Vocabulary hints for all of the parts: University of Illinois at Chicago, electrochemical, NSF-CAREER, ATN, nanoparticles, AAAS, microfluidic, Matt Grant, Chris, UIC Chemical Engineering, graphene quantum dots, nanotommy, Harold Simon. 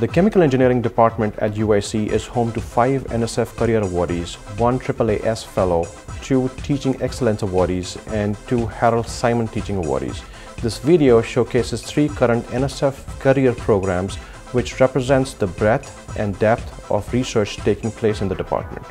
The Chemical Engineering Department at UIC is home to 5 NSF Career Awardees, 1 AAAS Fellow, 2 Teaching Excellence Awardees, and 2 Harold Simon Teaching Awardees. This video showcases 3 current NSF Career programs, which represents the breadth and depth of research taking place in the department.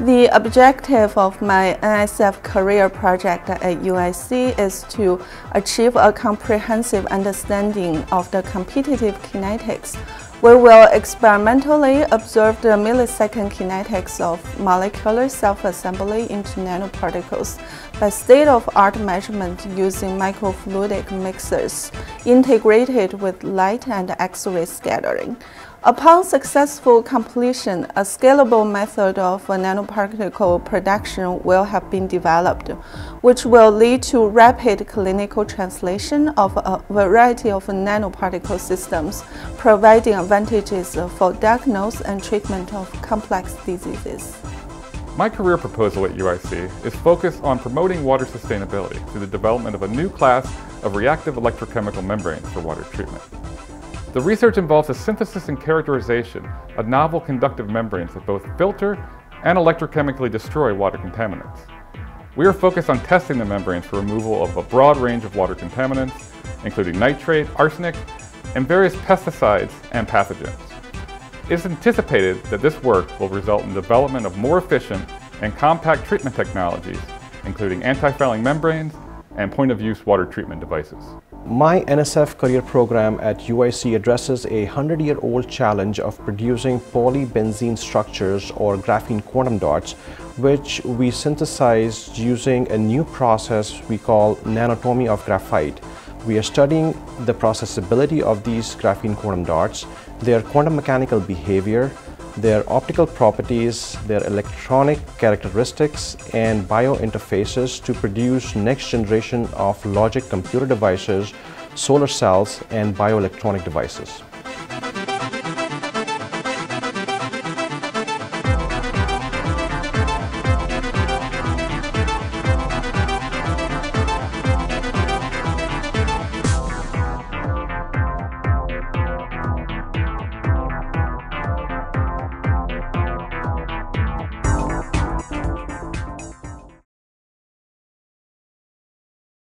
The objective of my NSF Career project at UIC is to achieve a comprehensive understanding of the competitive kinetics. We will experimentally observe the millisecond kinetics of molecular self-assembly into nanoparticles by state-of-the-art measurement using microfluidic mixers integrated with light and X-ray scattering. Upon successful completion, a scalable method of nanoparticle production will have been developed, which will lead to rapid clinical translation of a variety of nanoparticle systems, providing advantages for diagnosis and treatment of complex diseases. My career proposal at UIC is focused on promoting water sustainability through the development of a new class of reactive electrochemical membranes for water treatment. The research involves the synthesis and characterization of novel conductive membranes that both filter and electrochemically destroy water contaminants. We are focused on testing the membranes for removal of a broad range of water contaminants, including nitrate, arsenic, and various pesticides and pathogens. It's anticipated that this work will result in the development of more efficient and compact treatment technologies, including anti-fouling membranes and point-of-use water treatment devices. My NSF Career program at UIC addresses a 100-year-old challenge of producing polybenzene structures or graphene quantum dots, which we synthesize using a new process we call nanotommy of graphite. We are studying the processability of these graphene quantum dots, their quantum mechanical behavior, their optical properties, their electronic characteristics, and biointerfaces to produce next generation of logic computer devices, solar cells, and bioelectronic devices.